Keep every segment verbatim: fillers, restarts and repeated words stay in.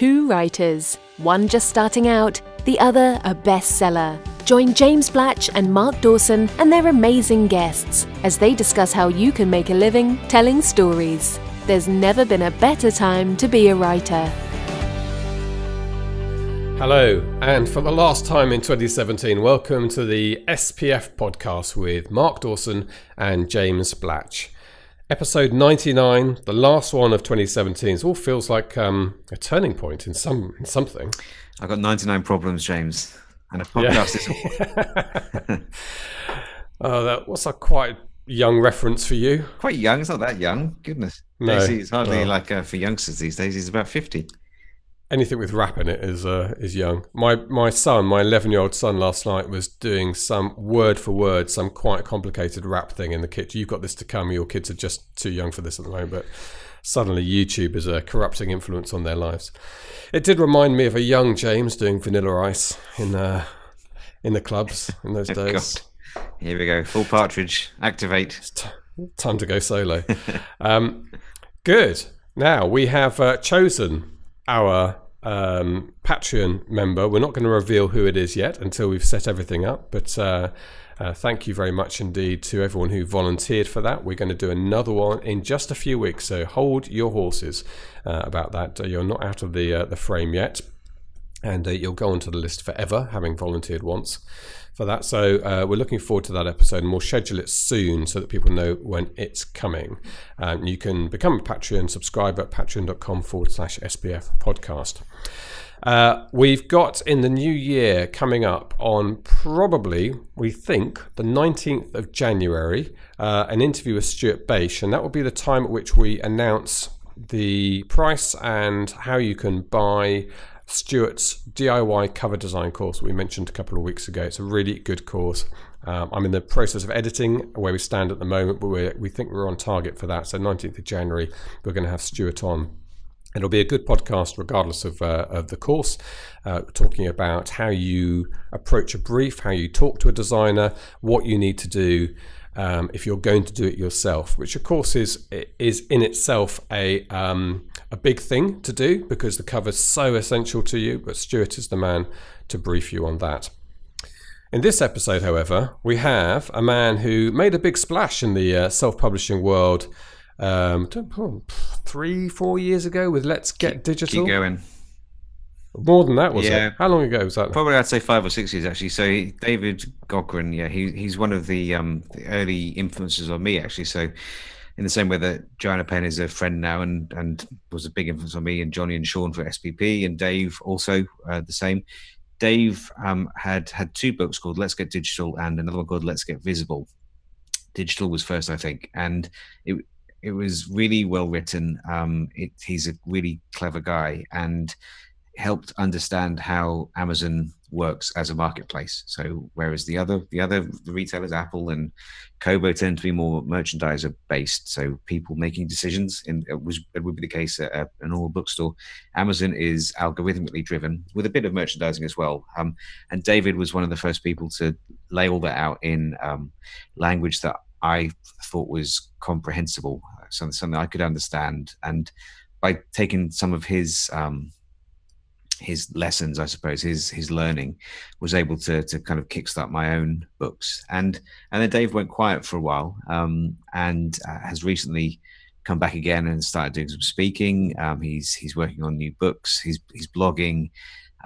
two writers, one just starting out, the other a bestseller. Join James Blatch and Mark Dawson and their amazing guests as they discuss how you can make a living telling stories. There's never been a better time to be a writer. Hello, and for the last time in twenty seventeen, welcome to the S P F Podcast with Mark Dawson and James Blatch. Episode ninety-nine, the last one of twenty seventeen. It all feels like um, a turning point in some in something. I've got ninety-nine problems, James, and a podcast. Yeah. Is oh, that, what's a quite young reference for you? Quite young. It's not that young. Goodness, no, it's hardly no. like uh, for youngsters these days. He's about fifty. Anything with rap in it is uh, is young. My my son, my eleven-year-old son, last night was doing some word for word, some quite complicated rap thing in the kitchen. You've got this to come. Your kids are just too young for this at the moment. But suddenly, YouTube is a corrupting influence on their lives. It did remind me of a young James doing Vanilla Ice in uh, in the clubs in those days. God. Here we go. Full partridge. Activate. It's t time to go solo. um, good. Now we have uh, chosen our um, Patreon member. We're not going to reveal who it is yet until we've set everything up, but uh, uh, thank you very much indeed to everyone who volunteered for that. We're going to do another one in just a few weeks, so hold your horses uh, about that. You're not out of the, uh, the frame yet, and uh, you'll go onto the list forever, having volunteered once for that. So uh, we're looking forward to that episode, and we'll schedule it soon so that people know when it's coming. Um, you can become a Patreon subscriber at patreon.com forward slash SPF podcast. Uh, we've got in the new year coming up on probably, we think, the nineteenth of January, uh, an interview with Stuart Bache, and that will be the time at which we announce the price and how you can buy Stuart's D I Y cover design course we mentioned a couple of weeks ago. It's a really good course. Um, I'm in the process of editing where we stand at the moment, but we're, we think we're on target for that. So nineteenth of January, we're going to have Stuart on. It'll be a good podcast regardless of, uh, of the course, uh, talking about how you approach a brief, how you talk to a designer, what you need to do um, if you're going to do it yourself, which of course is is in itself a, um, a big thing to do because the cover's so essential to you, but Stuart is the man to brief you on that. In this episode, however, we have a man who made a big splash in the uh, self-publishing world Um, three, four years ago with Let's Get Digital. Keep going. More than that, was yeah. it? How long ago was that? Probably I'd say five or six years, actually. So David Gaughran, yeah, he, he's one of the, um, the early influences on me, actually. So in the same way that Joanna Penn is a friend now and, and was a big influence on me, and Johnny and Sean for S P P, and Dave also uh, the same. Dave um, had, had two books called Let's Get Digital and another one called Let's Get Visible. Digital was first, I think. And it It was really well written. Um, it, he's a really clever guy and helped understand how Amazon works as a marketplace. So whereas the other, the other the retailers, Apple and Kobo, tend to be more merchandiser based. So people making decisions, and it, was, it would be the case at a, an old bookstore. Amazon is algorithmically driven with a bit of merchandising as well. Um, and David was one of the first people to lay all that out in um, language that I thought was comprehensible, something, something I could understand. And by taking some of his um, his lessons, I suppose, his his learning, was able to to kind of kickstart my own books. And and then Dave went quiet for a while, um, and uh, has recently come back again and started doing some speaking. Um, he's he's working on new books. He's he's blogging.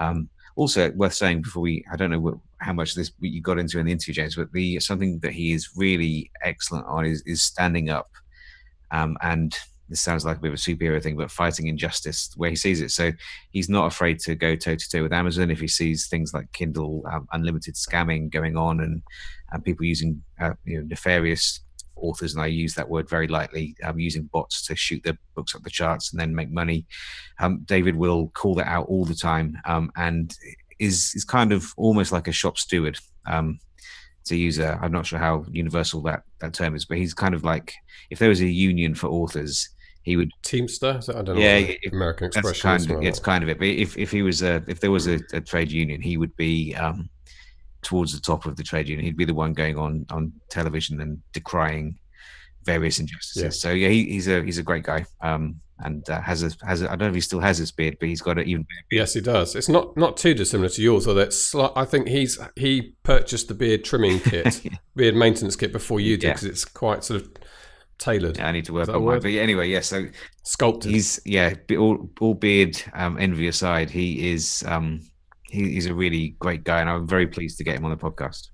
Um, Also worth saying before we, I don't know what, how much of this you got into in the interview, James, but the something that he is really excellent on is, is standing up. Um, and this sounds like a bit of a superhero thing, but fighting injustice where he sees it. So he's not afraid to go toe to toe with Amazon if he sees things like Kindle um, unlimited scamming going on, and and people using uh, you know, nefarious authors, and I use that word very lightly, um, using bots to shoot their books up the charts and then make money. Um, David will call that out all the time, um, and is is kind of almost like a shop steward, um, to use a, I'm not sure how universal that, that term is, but he's kind of like, if there was a union for authors, he would Teamster. I don't know. Yeah, if, American expression. Kind of, it's kind of it. But if if he was a if there was a, a trade union, he would be um, towards the top of the trade union. He'd be the one going on on television and decrying various injustices. Yeah. So yeah, he, he's a he's a great guy. Um, and uh, has a has a, I don't know if he still has his beard, but he's got an even better beard. Yes, he does. It's not not too dissimilar to yours, although it's slight, I think he's he purchased the beard trimming kit, beard maintenance kit before you did, because yeah. it's quite sort of tailored. Yeah, I need to work on mine. But anyway, yeah. So sculpted. He's yeah, all all beard um, envy aside, he is um, he, he's a really great guy, and I'm very pleased to get him on the podcast.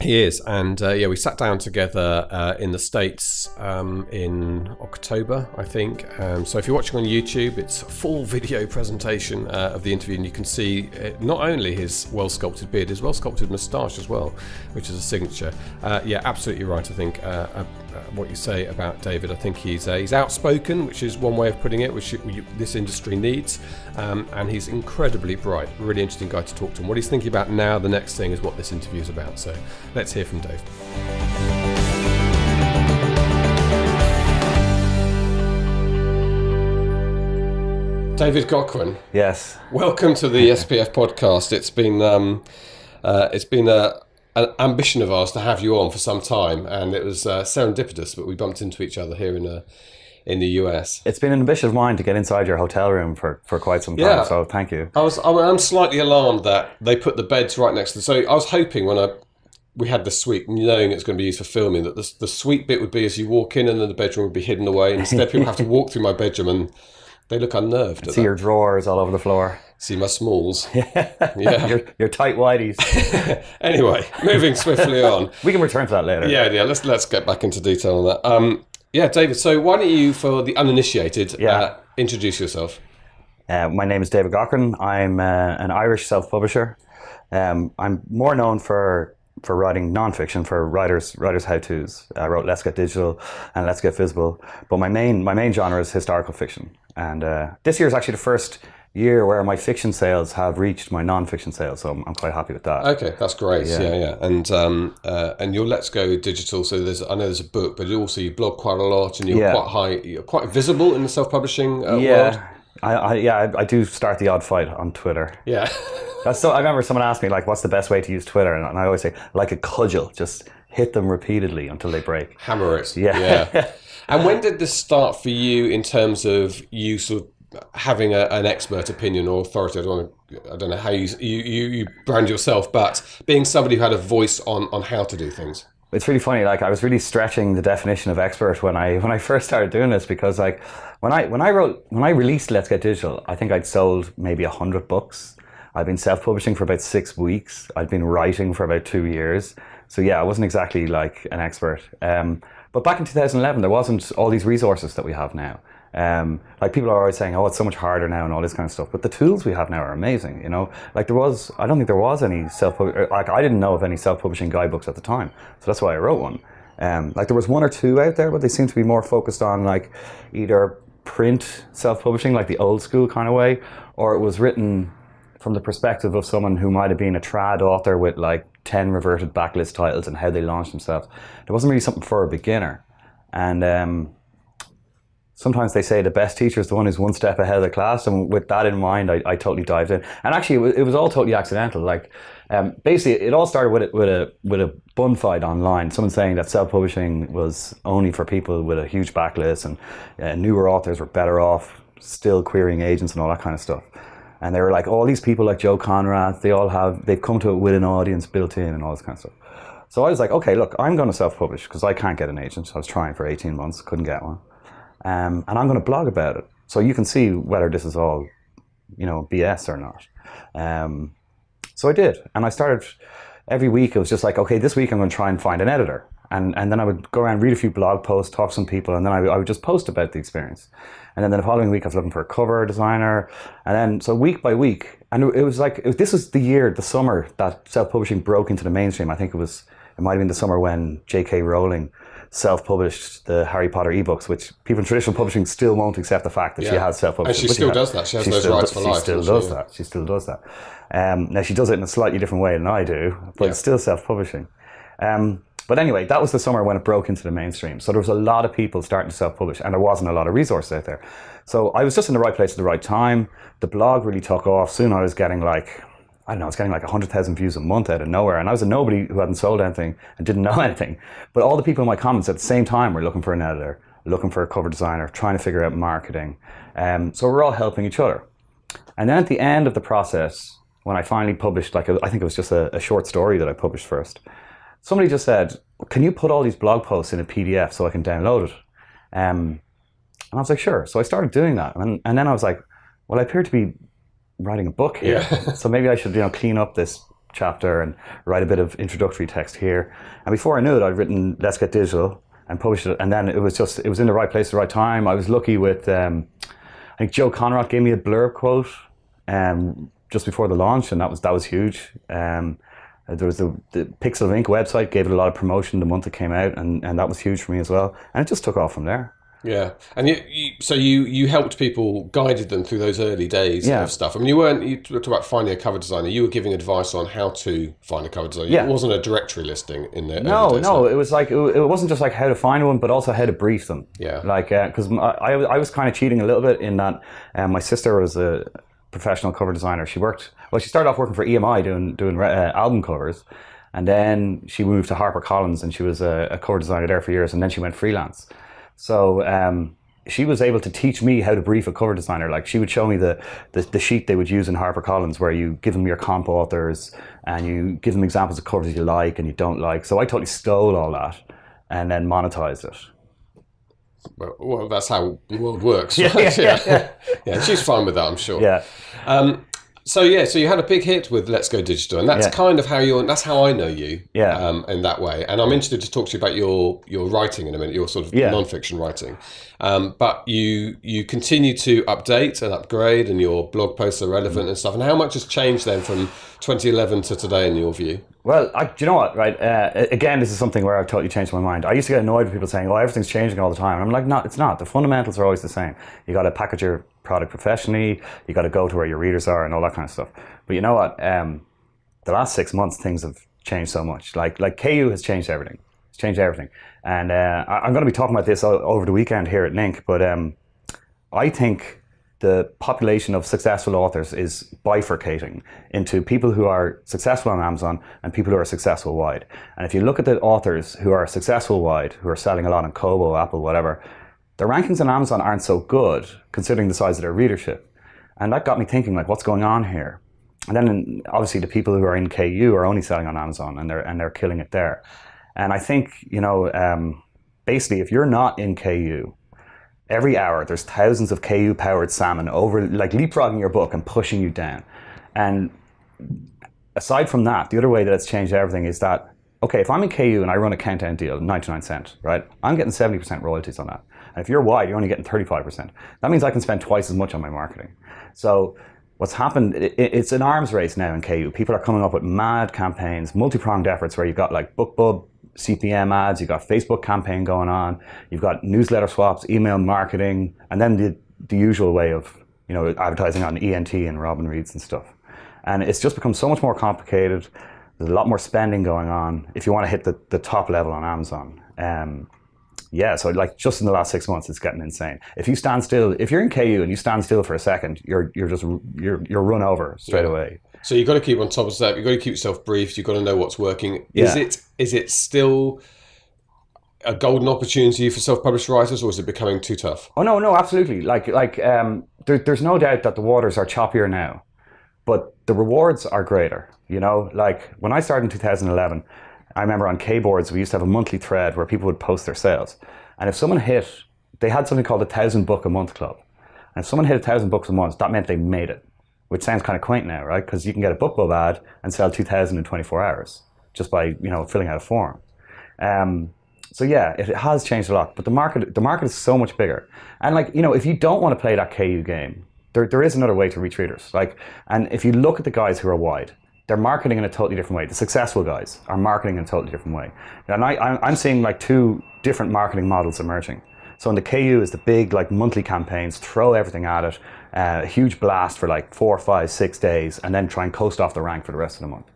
He is, and uh, yeah, we sat down together uh, in the States um, in October, I think. Um, so if you're watching on YouTube, it's a full video presentation uh, of the interview, and you can see it, not only his well-sculpted beard, his well-sculpted moustache as well, which is a signature. Uh, yeah, absolutely right, I think, uh, uh, what you say about David. I think he's uh, he's outspoken, which is one way of putting it, which you, this industry needs, um, and he's incredibly bright, really interesting guy to talk to. And what he's thinking about now, the next thing, is what this interview is about, so... Let's hear from Dave. David Gaughran. Yes. Welcome to the S P F podcast. It's been um, uh, it's been a, an ambition of ours to have you on for some time, and it was uh, serendipitous, but we bumped into each other here in a. in the U S. It's been an ambition of mine to get inside your hotel room for, for quite some time, yeah. so thank you. I was, I'm slightly alarmed that they put the beds right next to them. So I was hoping when I we had the suite, knowing it's going to be used for filming, that the, the suite bit would be as you walk in and then the bedroom would be hidden away. Instead, people have to walk through my bedroom and they look unnerved. I see that. Your drawers all over the floor. See my smalls. Yeah. Your, your tight whities. Anyway, moving swiftly on. We can return to that later. Yeah, yeah, let's, let's get back into detail on that. Um, Yeah, David, so why don't you, for the uninitiated, yeah. uh, introduce yourself? Uh, my name is David Gaughran. I'm uh, an Irish self-publisher. Um, I'm more known for for writing non-fiction, for writers writers how-tos. I wrote Let's Get Digital and Let's Get Visible. But my main, my main genre is historical fiction. And uh, this year is actually the first year where my fiction sales have reached my non-fiction sales, so I'm, I'm quite happy with that. Okay, that's great. Yeah, yeah, yeah. And um, uh, and your Let's Go Digital. So there's, I know there's a book, but also you blog quite a lot, and you're yeah. quite high, you're quite visible in the self-publishing uh, yeah. world. I, I, yeah, I, I do start the odd fight on Twitter. Yeah, that's so. I remember someone asked me like, "What's the best way to use Twitter?" And, and I always say, like a cudgel, just hit them repeatedly until they break. Hammer it. Yeah. yeah. And when did this start for you in terms of you sort of having a, an expert opinion or authority? I don't want to, I don't know how you, you you brand yourself, but being somebody who had a voice on on how to do things. It's really funny. Like I was really stretching the definition of expert when I when I first started doing this, because like when I when I wrote when I released Let's Get Digital, I think I'd sold maybe a hundred books. I'd been self-publishing for about six weeks. I'd been writing for about two years. So yeah, I wasn't exactly like an expert. Um, but back in two thousand eleven, there wasn't all these resources that we have now. Um, like people are always saying, oh, it's so much harder now and all this kind of stuff, but the tools we have now are amazing, you know. Like there was, I don't think there was any self-publishing, like I didn't know of any self-publishing guidebooks at the time, so that's why I wrote one. Um, like there was one or two out there, but they seem to be more focused on like either print self-publishing, like the old school kind of way, or it was written from the perspective of someone who might have been a trad author with like ten reverted backlist titles and how they launched themselves. There wasn't really something for a beginner. And um, sometimes they say the best teacher is the one who's one step ahead of the class, and with that in mind, I, I totally dived in. And actually, it was, it was all totally accidental. Like, um, basically, it all started with a, with a with a bun fight online. Someone saying that self-publishing was only for people with a huge backlist, and uh, newer authors were better off still querying agents and all that kind of stuff. And they were like, all oh, these people like Joe Conrad, they all have they've come to it with an audience built in and all this kind of stuff. So I was like, okay, look, I'm going to self-publish because I can't get an agent. I was trying for eighteen months, couldn't get one. Um, and I'm going to blog about it, so you can see whether this is all, you know, B S or not. Um, so I did, and I started every week. It was just like, okay, this week I'm going to try and find an editor, and and then I would go around, read a few blog posts, talk to some people, and then I, I would just post about the experience. And then the following week I was looking for a cover designer, and then so week by week, and it was like it was, this was the year, the summer that self-publishing broke into the mainstream. I think it was it might have been the summer when J K Rowling self-published the Harry Potter ebooks, which people in traditional publishing still won't accept the fact that yeah. she has self-published. And she still she does that. She has she those rights for life. She still does she? that. She still does that. Um, now, she does it in a slightly different way than I do, but yeah. it's still self-publishing. Um, but anyway, that was the summer when it broke into the mainstream. So there was a lot of people starting to self-publish, and there wasn't a lot of resources out there. So I was just in the right place at the right time. The blog really took off. Soon I was getting like... I don't know, I was getting like one hundred thousand views a month out of nowhere, and I was a nobody who hadn't sold anything and didn't know anything. But all the people in my comments at the same time were looking for an editor, looking for a cover designer, trying to figure out marketing. Um, so we're all helping each other. And then at the end of the process, when I finally published, like a, I think it was just a, a short story that I published first, somebody just said, can you put all these blog posts in a P D F so I can download it? Um, and I was like, sure. So I started doing that. And, and then I was like, well, I appear to be writing a book here. Yeah. So maybe I should, you know, clean up this chapter and write a bit of introductory text here. And before I knew it, I'd written Let's Get Digital and published it. And then it was just, it was in the right place at the right time. I was lucky with, um, I think Joe Conrad gave me a blurb quote um, just before the launch, and that was that was huge. Um, there was the, the Pixel Incorporated website, gave it a lot of promotion the month it came out, and, and that was huge for me as well. And it just took off from there. Yeah, and you, you, so you you helped people, guided them through those early days yeah. of stuff. I mean, you weren't, you talked about finding a cover designer. You were giving advice on how to find a cover designer. Yeah. It wasn't a directory listing in the no, early days, no. It was like, it wasn't just like how to find one, but also how to brief them. Yeah, like because uh, I I was kind of cheating a little bit in that um, my sister was a professional cover designer. She worked well. She started off working for E M I doing doing uh, album covers, and then she moved to HarperCollins and she was a, a cover designer there for years, and then she went freelance. So um, she was able to teach me how to brief a cover designer. Like she would show me the, the, the sheet they would use in HarperCollins where you give them your comp authors and you give them examples of covers you like and you don't like. So I totally stole all that and then monetized it. Well, well that's how the world works. Right? yeah, yeah, yeah. yeah, she's fine with that, I'm sure. Yeah. Um, so yeah, so you had a big hit with Let's Go Digital, and that's yeah. kind of how you're. That's how I know you, yeah. um, in that way. And I'm interested to talk to you about your your writing in a minute, your sort of yeah. non-fiction writing. Um, but you you continue to update and upgrade, and your blog posts are relevant mm. and stuff. And how much has changed then from twenty eleven to today, in your view? Well, I, do you know what? Right, uh, again, this is something where I've totally changed my mind. I used to get annoyed with people saying, "Oh, everything's changing all the time." And I'm like, "No, it's not. The fundamentals are always the same. You got to package your product professionally. You got to go to where your readers are, and all that kind of stuff." But you know what? Um, the last six months, things have changed so much. Like, like K U has changed everything. It's changed everything. And uh, I'm going to be talking about this over the weekend here at N I N C. But um, I think the population of successful authors is bifurcating into people who are successful on Amazon and people who are successful wide. And if you look at the authors who are successful wide, who are selling a lot on Kobo, Apple, whatever, their rankings on Amazon aren't so good considering the size of their readership. And that got me thinking, like, what's going on here? And then obviously the people who are in K U are only selling on Amazon and they're, and they're killing it there. And I think, you know, um, basically if you're not in K U, every hour, there's thousands of K U-powered salmon over, like leapfrogging your book and pushing you down. And aside from that, the other way that it's changed everything is that, okay, if I'm in K U and I run a countdown deal, ninety-nine cent, right? I'm getting seventy percent royalties on that. And if you're wide, you're only getting thirty-five percent. That means I can spend twice as much on my marketing. So what's happened, it's an arms race now in K U. People are coming up with mad campaigns, multi-pronged efforts where you've got like BookBub, C P M ads, you've got Facebook campaign going on, you've got newsletter swaps, email marketing, and then the, the usual way of, you know, advertising on E N T and Robin Reads and stuff. And it's just become so much more complicated. There's a lot more spending going on if you want to hit the, the top level on Amazon. Um, yeah, so like just in the last six months, it's getting insane. If you stand still, if you're in K U and you stand still for a second, you're you're just you're you're run over straight yeah. away. So you've got to keep on top of that. You've got to keep yourself briefed. You've got to know what's working. Yeah. Is it is it still a golden opportunity for self-published writers, or is it becoming too tough? Oh no, no, absolutely. Like like um, there, there's no doubt that the waters are choppier now, but the rewards are greater. You know, like when I started in two thousand eleven, I remember on K-boards we used to have a monthly thread where people would post their sales, and if someone hit, they had something called the thousand book a month club, and if someone hit a thousand books a month, that meant they made it. Which sounds kind of quaint now, right? Because you can get a BookBub ad and sell two thousand in twenty-four hours just by, you know, filling out a form. Um, so yeah, it has changed a lot, but the market the market is so much bigger. And like, you know, if you don't want to play that K U game, there there is another way to reach readers. Like, and if you look at the guys who are wide, they're marketing in a totally different way. The successful guys are marketing in a totally different way. And I I'm seeing like two different marketing models emerging. So in the K U is the big like monthly campaigns, throw everything at it, uh, huge blast for like four, five, six days, and then try and coast off the rank for the rest of the month.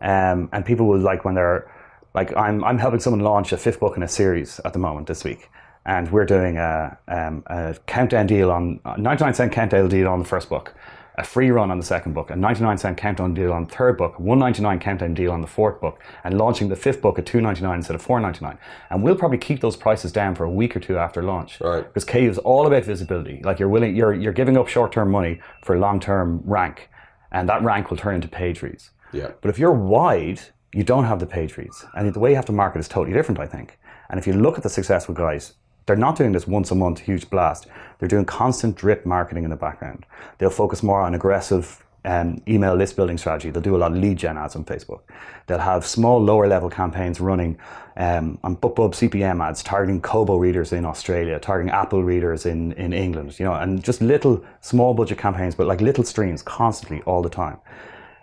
Um, and people will like when they're, like I'm, I'm helping someone launch a fifth book in a series at the moment this week. And we're doing a, um, a countdown deal on, a ninety-nine cent countdown deal on the first book. a free run on the second book, a ninety-nine cent countdown deal on the third book, one ninety-nine countdown deal on the fourth book, and launching the fifth book at two ninety-nine instead of four ninety-nine. And we'll probably keep those prices down for a week or two after launch. Right. Because K U is all about visibility. Like you're willing, you're you're giving up short-term money for long-term rank, and that rank will turn into page reads. Yeah. But if you're wide, you don't have the page reads, and the way you have to market is totally different, I think. And if you look at the successful guys, they're not doing this once a month, huge blast. They're doing constant drip marketing in the background. They'll focus more on aggressive um, email list building strategy. They'll do a lot of lead gen ads on Facebook. They'll have small lower level campaigns running um, on BookBub C P M ads, targeting Kobo readers in Australia, targeting Apple readers in, in England, you know, and just little small budget campaigns, but like little streams constantly all the time.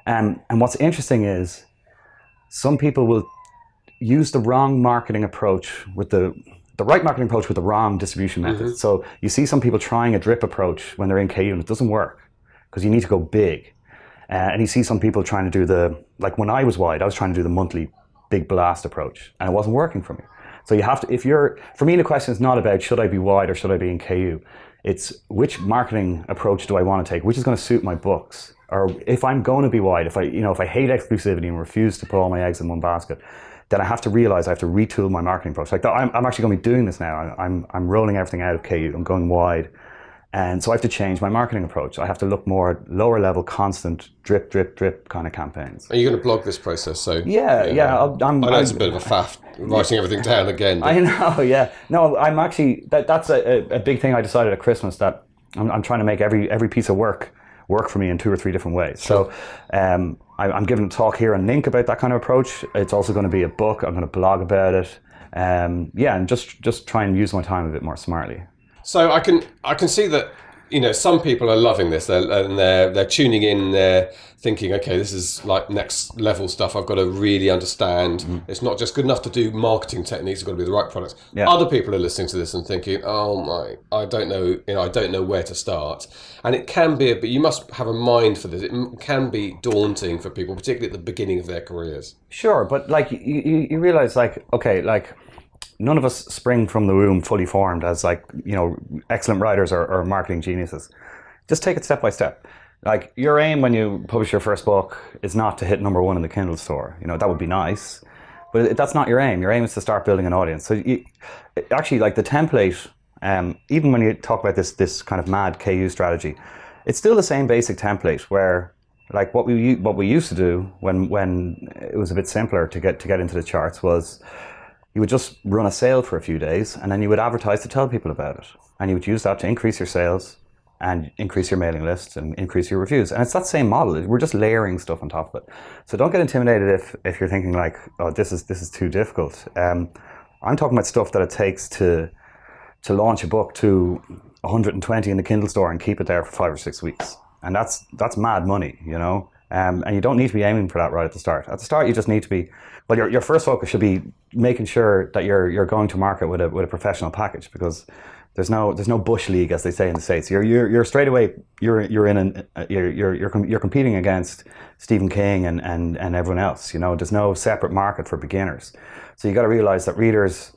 Um, and what's interesting is some people will use the wrong marketing approach with the the right marketing approach with the wrong distribution method. Mm-hmm. So you see some people trying a drip approach when they're in K U and it doesn't work because you need to go big. Uh, and you see some people trying to do the, like when I was wide, I was trying to do the monthly big blast approach and it wasn't working for me. So you have to, if you're, for me the question is not about should I be wide or should I be in K U. It's which marketing approach do I want to take, which is going to suit my books. Or if I'm going to be wide, if I, you know, if I hate exclusivity and refuse to put all my eggs in one basket, then I have to realize I have to retool my marketing approach. Like I'm, I'm actually going to be doing this now. I'm, I'm rolling everything out of K U. I'm going wide, and so I have to change my marketing approach. I have to look more at lower level, constant drip, drip, drip kind of campaigns. Are you going to blog this process? So yeah, you know, yeah. I'll, I'm, I know I'm, it's a bit of a faff writing everything down again. But... I know. Yeah. No, I'm actually that. That's a, a big thing I decided at Christmas that I'm, I'm trying to make every every piece of work. work for me in two or three different ways. Sure. So um, I, I'm giving a talk here on N I N C about that kind of approach. It's also going to be a book. I'm going to blog about it. Um, yeah, and just just try and use my time a bit more smartly. So I can I can see that, you know, some people are loving this they're, and they're they're tuning in. They're thinking, okay, this is like next level stuff. I've got to really understand. Mm-hmm. It's not just good enough to do marketing techniques. It's got to be the right products. Yeah. Other people are listening to this and thinking, oh my, I don't know, you know, I don't know where to start. And it can be, a, but you must have a mind for this. It can be daunting for people, particularly at the beginning of their careers. Sure, but like you, you, you realize, like, okay, like. None of us spring from the womb fully formed as like, you know, excellent writers or, or marketing geniuses. Just take it step by step. Like your aim when you publish your first book is not to hit number one in the Kindle store. You know, that would be nice, but that's not your aim. Your aim is to start building an audience. So you, actually like the template, um, even when you talk about this, this kind of mad K U strategy, it's still the same basic template where like what we, what we used to do when, when it was a bit simpler to get, to get into the charts was, you would just run a sale for a few days and then you would advertise to tell people about it. And you would use that to increase your sales and increase your mailing lists and increase your reviews. And it's that same model. We're just layering stuff on top of it. So don't get intimidated if, if you're thinking like, oh, this is this is too difficult. Um, I'm talking about stuff that it takes to to launch a book to one hundred twenty in the Kindle store and keep it there for five or six weeks. And that's that's mad money, you know? Um, and you don't need to be aiming for that right at the start. At the start, you just need to be, well, your, your first focus should be making sure that you're you're going to market with a with a professional package, because there's no there's no bush league, as they say in the States. You're you're, you're straight away you're you're in an you're you're you're, you're competing against Stephen King and, and and everyone else. You know, there's no separate market for beginners. So you got to realize that readers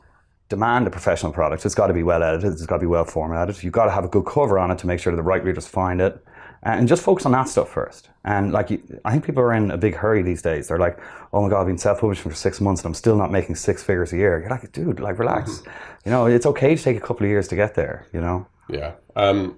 demand a professional product. It's got to be well edited. It's got to be well formatted. You've got to have a good cover on it to make sure that the right readers find it. And just focus on that stuff first. And like, I think people are in a big hurry these days. They're like, oh my God, I've been self-publishing for six months and I'm still not making six figures a year. You're like, dude, like relax. You know, it's okay to take a couple of years to get there, you know? Yeah. Um,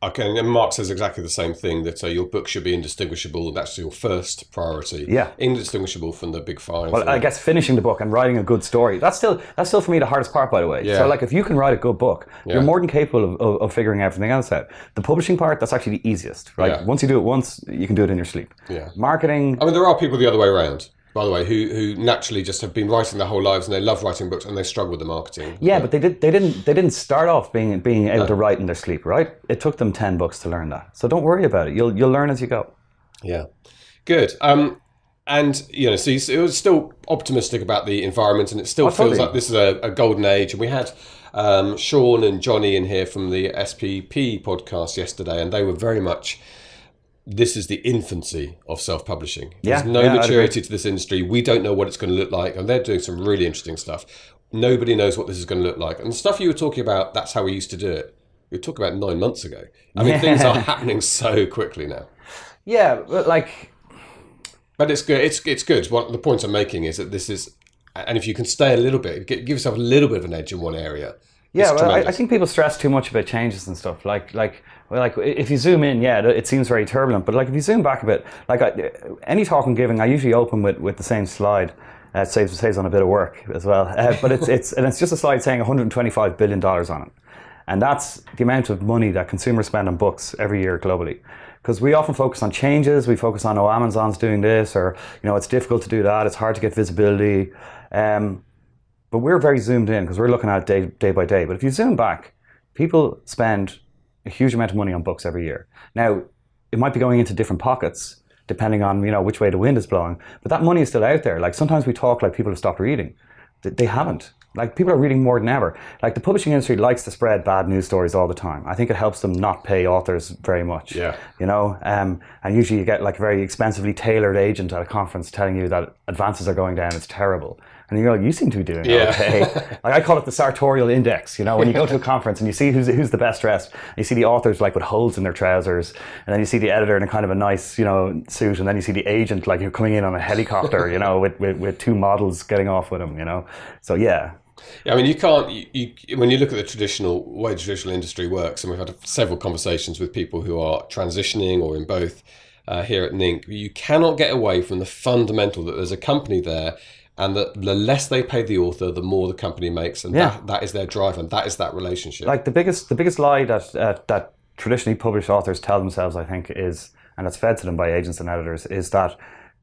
okay, and Mark says exactly the same thing, that uh, your book should be indistinguishable. That's your first priority. Yeah. Indistinguishable from the big five. Well, I guess finishing the book and writing a good story, that's still, that's still for me the hardest part, by the way. Yeah. So like if you can write a good book, yeah. you're more than capable of, of, of figuring everything else out. The publishing part, that's actually the easiest, right? Yeah. Once you do it once, you can do it in your sleep. Yeah. Marketing. I mean, there are people the other way around, by the way, who who naturally just have been writing their whole lives and they love writing books and they struggle with the marketing. Yeah, yeah. but they did they didn't they didn't start off being being able no. to write in their sleep, right? It took them ten books to learn that. So don't worry about it. You'll you'll learn as you go. Yeah, good. Um, and you know, so you, it was still optimistic about the environment, and it still oh, feels totally. like this is a, a golden age. And we had um, Sean and Johnny in here from the S P F podcast yesterday, and they were very much. This is the infancy of self-publishing. There's yeah, no yeah, maturity to this industry. We don't know what it's going to look like. And they're doing some really interesting stuff. Nobody knows what this is going to look like. And the stuff you were talking about, that's how we used to do it. you're talking about nine months ago. I mean, yeah. things are happening so quickly now. Yeah, but like... But it's good. It's it's good. What the point I'm making is that this is, and if you can stay a little bit, give yourself a little bit of an edge in one area. Yeah, well, I, I think people stress too much about changes and stuff. Like like well, like if you zoom in, yeah, it seems very turbulent. But like if you zoom back a bit, like I, any talk I'm giving, I usually open with with the same slide. Uh, it saves saves on a bit of work as well. Uh, but it's it's and it's just a slide saying one hundred twenty-five billion dollars on it, and that's the amount of money that consumers spend on books every year globally. Because we often focus on changes, we focus on, oh, Amazon's doing this, or, you know, it's difficult to do that, it's hard to get visibility. Um, but we're very zoomed in because we're looking at it day, day by day. But if you zoom back, people spend a huge amount of money on books every year. Now, it might be going into different pockets, depending on, you know, which way the wind is blowing. But that money is still out there. Like, sometimes we talk like people have stopped reading. They haven't. Like, people are reading more than ever. Like, the publishing industry likes to spread bad news stories all the time. I think it helps them not pay authors very much. Yeah. You know, um, and usually you get like a very expensively tailored agent at a conference telling you that advances are going down, it's terrible. And you're like, you seem to be doing yeah. okay. Like, I call it the sartorial index. You know, when you go to a conference and you see who's who's the best dressed, you see the authors like with holes in their trousers, and then you see the editor in a kind of a nice, you know, suit, and then you see the agent like you're coming in on a helicopter, you know, with, with, with two models getting off with them, you know. So yeah. Yeah, I mean, you can't. You, you, when you look at the traditional way the traditional industry works, and we've had several conversations with people who are transitioning or in both uh, here at N I N C, you cannot get away from the fundamental that there's a company there. And the, the less they pay the author, the more the company makes, and yeah. that, that is their drive, and that is that relationship. Like the biggest, the biggest lie that uh, that traditionally published authors tell themselves, I think, is, and it's fed to them by agents and editors, is that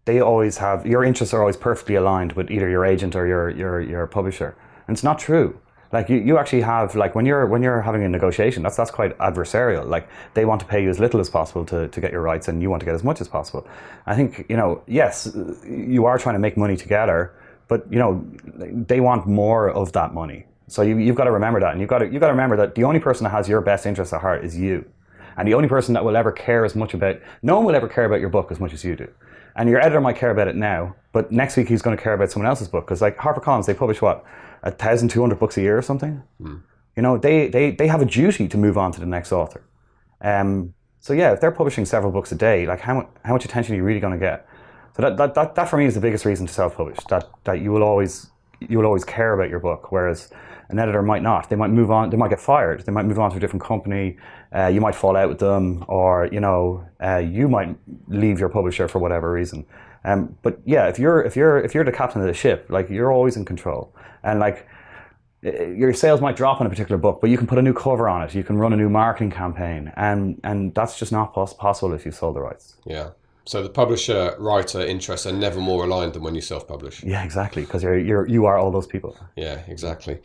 they always have your interests are always perfectly aligned with either your agent or your your your publisher, and it's not true. Like you, you actually have like when you're when you're having a negotiation, that's that's quite adversarial. Like they want to pay you as little as possible to, to get your rights, and you want to get as much as possible. I think you know, yes, you are trying to make money together. But you know, they want more of that money. So you, you've got to remember that, and you've got to you've got to remember that the only person that has your best interests at heart is you, and the only person that will ever care as much about no one will ever care about your book as much as you do, and your editor might care about it now, but next week he's going to care about someone else's book because like HarperCollins, they publish what one thousand two hundred books a year or something. Mm. You know, they they they have a duty to move on to the next author. Um, so yeah, if they're publishing several books a day, like how how much attention are you really going to get? So that, that, that, that for me is the biggest reason to self-publish, that, that you will always you will always care about your book, whereas an editor might not. They might move on, they might get fired, they might move on to a different company, uh, you might fall out with them, or you know, uh, you might leave your publisher for whatever reason. Um, but yeah, if you're if you're if you're the captain of the ship, like you're always in control. And like your sales might drop on a particular book, but you can put a new cover on it, you can run a new marketing campaign, and and that's just not pos- possible if you sold the rights. Yeah. So the publisher, writer, interests are never more aligned than when you self-publish. Yeah, exactly, because you're, you're, you are all those people. Yeah, exactly.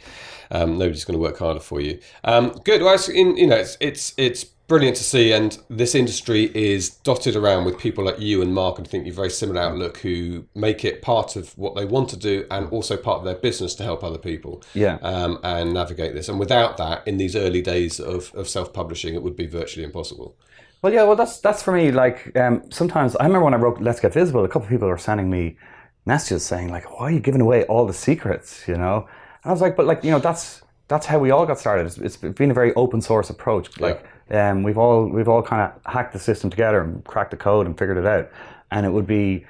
Um, nobody's going to work harder for you. Um, good. Well, it's, in, you know, it's, it's, it's brilliant to see, and this industry is dotted around with people like you and Mark, and I think you've very similar outlook, who make it part of what they want to do and also part of their business to help other people yeah. um, and navigate this. And without that, in these early days of, of self-publishing, it would be virtually impossible. Well, yeah, well, that's that's for me, like, um, sometimes, I remember when I wrote Let's Get Visible, a couple of people were sending me messages saying, like, why are you giving away all the secrets, you know? And I was like, but, like, you know, that's that's how we all got started. It's, it's been a very open source approach. Like, yeah. um, we've all we've all kind of hacked the system together and cracked the code and figured it out. And it would be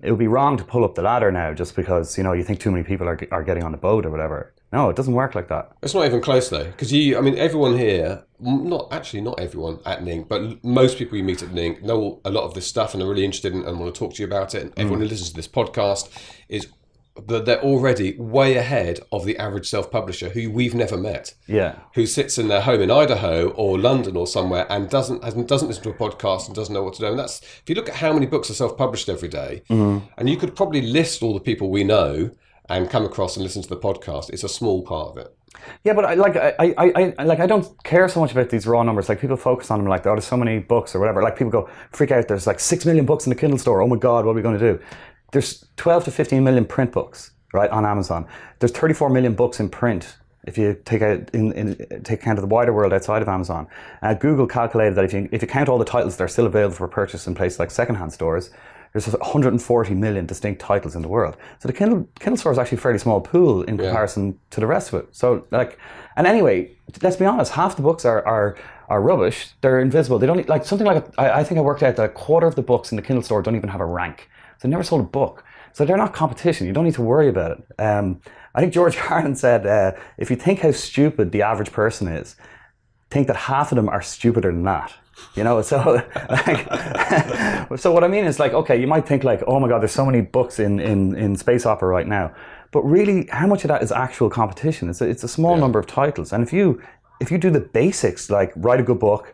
it would be wrong to pull up the ladder now just because, you know, you think too many people are are getting on the boat or whatever. No, it doesn't work like that. It's not even close though, because you, I mean, everyone here, not actually not everyone at N I N C, but most people you meet at N I N C know a lot of this stuff and are really interested in and want to talk to you about it. And everyone mm. who listens to this podcast is that they're already way ahead of the average self-publisher who we've never met. Yeah. Who sits in their home in Idaho or London or somewhere and doesn't hasn't, doesn't listen to a podcast and doesn't know what to do. And that's, if you look at how many books are self-published every day, mm. and you could probably list all the people we know and come across and listen to the podcast, it's a small part of it. Yeah, but I, like I, I, I like I don't care so much about these raw numbers. Like people focus on them, like oh, there's so many books or whatever. Like people go freak out. There's like six million books in the Kindle store. Oh my God, what are we going to do? There's twelve to fifteen million print books right on Amazon. There's thirty-four million books in print if you take out in, in take account of the wider world outside of Amazon. Uh, Google calculated that if you if you count all the titles that are still available for purchase in places like secondhand stores, There's one hundred forty million distinct titles in the world. So the Kindle Kindle store is actually a fairly small pool in comparison yeah. to the rest of it. So like, and anyway, let's be honest, half the books are are, are rubbish. They're invisible. They don't like something like a, I, I think I worked out that a quarter of the books in the Kindle store don't even have a rank. So they never sold a book. So they're not competition. You don't need to worry about it. Um, I think George Carlin said, uh, if you think how stupid the average person is, think that half of them are stupider than that. You know, so like, so what I mean is like, okay, you might think like, oh my God, there's so many books in, in, in space opera right now. But really, how much of that is actual competition? It's a, it's a small yeah. number of titles. And if you if you do the basics, like write a good book,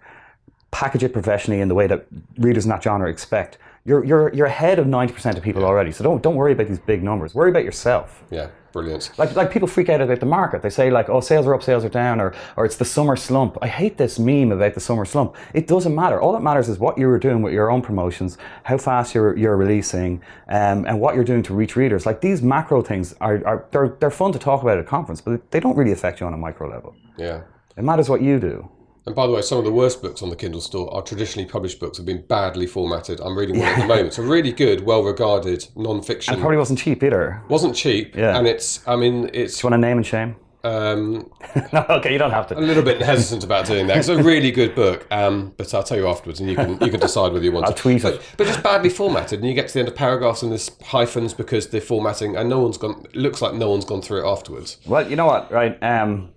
package it professionally in the way that readers in that genre expect, You're you're you're ahead of ninety percent of people yeah. already, so don't don't worry about these big numbers. Worry about yourself. Yeah, brilliant. Like like people freak out about the market. They say like, oh, sales are up, sales are down, or or it's the summer slump. I hate this meme about the summer slump. It doesn't matter. All that matters is what you were doing with your own promotions, how fast you're you're releasing, um, and what you're doing to reach readers. Like these macro things are are they're they're fun to talk about at a conference, but they don't really affect you on a micro level. Yeah, it matters what you do. And by the way, some of the worst books on the Kindle store are traditionally published books that have been badly formatted. I'm reading one yeah. at the moment. It's a really good, well-regarded non-fiction. And it probably wasn't cheap either. Wasn't cheap. Yeah. And it's, I mean, it's... Do you want to name and shame? Um, no, okay, you don't have to. A little bit hesitant about doing that. It's a really good book, um, but I'll tell you afterwards, and you can you can decide whether you want I'll to. I'll tweet but, it. But it's badly formatted, and you get to the end of paragraphs and there's hyphens because they're formatting, and no one's gone. It looks like no one's gone through it afterwards. Well, you know what, right? Um,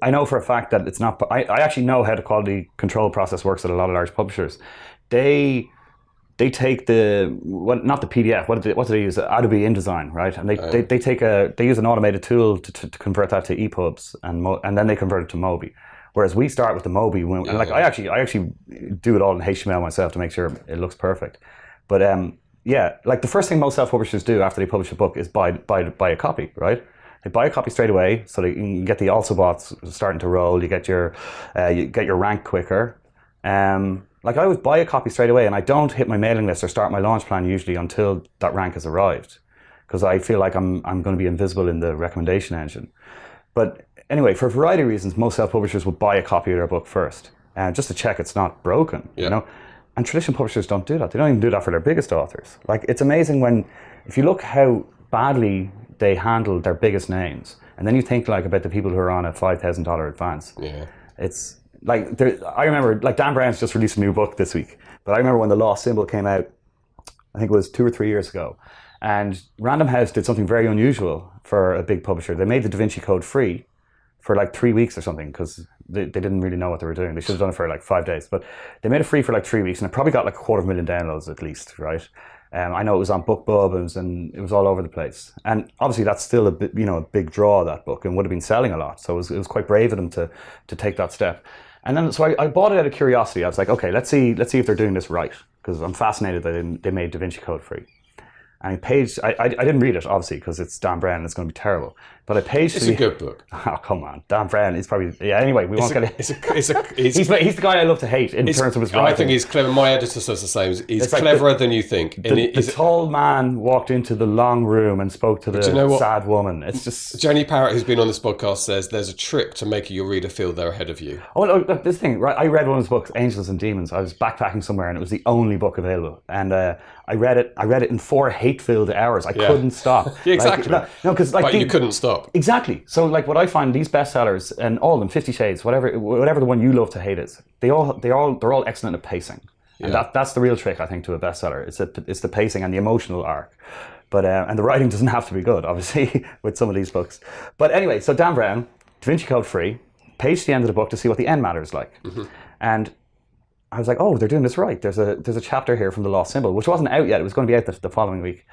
I know for a fact that it's not, I, I actually know how the quality control process works at a lot of large publishers. They they take the, well, not the P D F, what do they, what do they use? Adobe InDesign, right? And they, oh. they, they take a, they use an automated tool to, to, to convert that to E P U Bs and Mo, and then they convert it to Mobi. Whereas we start with the Mobi, when, yeah, and like yeah. I actually I actually do it all in H T M L myself to make sure it looks perfect. But um, yeah, like the first thing most self-publishers do after they publish a book is buy buy buy a copy, right? They buy a copy straight away, so that you can get the also bots starting to roll. You get your, uh, you get your rank quicker. Um, like I always buy a copy straight away, and I don't hit my mailing list or start my launch plan usually until that rank has arrived, because I feel like I'm I'm going to be invisible in the recommendation engine. But anyway, for a variety of reasons, most self-publishers will buy a copy of their book first, uh, just to check it's not broken. Yeah. You know, and traditional publishers don't do that. They don't even do that for their biggest authors. Like it's amazing when, if you look how badly they handle their biggest names, and then you think like about the people who are on a five thousand dollar advance. Yeah, it's like there, I remember like Dan Brown's just released a new book this week, but I remember when The Lost Symbol came out, I think it was two or three years ago, and Random House did something very unusual for a big publisher. They made the Da Vinci Code free for like three weeks or something because they, they didn't really know what they were doing. They should have done it for like five days, but they made it free for like three weeks, and it probably got like a quarter of a million downloads at least, right? Um, I know it was on BookBub and it was, in, it was all over the place. And obviously that's still a bit, you know, a big draw, that book, and would have been selling a lot. So it was, it was quite brave of them to to take that step. And then so I, I bought it out of curiosity. I was like, okay, let's see let's see if they're doing this right, because I'm fascinated that they, they made Da Vinci Code free. And I paged, I, I, I didn't read it obviously because it's Dan Brown and it's going to be terrible. But I paged. It's the, a good book. Oh come on, Dan Brown is probably yeah. Anyway, we it's won't a, get it. It's a, it's a, he's, he's he's the guy I love to hate in terms of his writing. I think he's clever. My editor says the same. He's it's cleverer like the, than you think. The, and it, the tall man walked into the long room and spoke to the you know sad woman. It's just Johnny Parrott, who's been on this podcast, says there's a trick to make your reader feel they're ahead of you. Oh no, look, this thing. Right, I read one of his books, Angels and Demons. I was backpacking somewhere and it was the only book available, and uh, I read it. I read it in four hate-filled hours. I yeah. couldn't stop. Yeah, exactly. Like, no, because no, like but the, you couldn't stop. Up. Exactly. So, like, what I find these bestsellers and all of them, Fifty Shades, whatever, whatever the one you love to hate is, they all, they all, they're all excellent at pacing, and yeah. that, that's the real trick, I think, to a bestseller. It's a, it's the pacing and the emotional arc, but uh, and the writing doesn't have to be good, obviously, with some of these books. But anyway, so Dan Brown, Da Vinci Code free, page the end of the book to see what the end matter is like, mm-hmm. and I was like, oh, they're doing this right. There's a, there's a chapter here from The Lost Symbol, which wasn't out yet. It was going to be out the, the following week.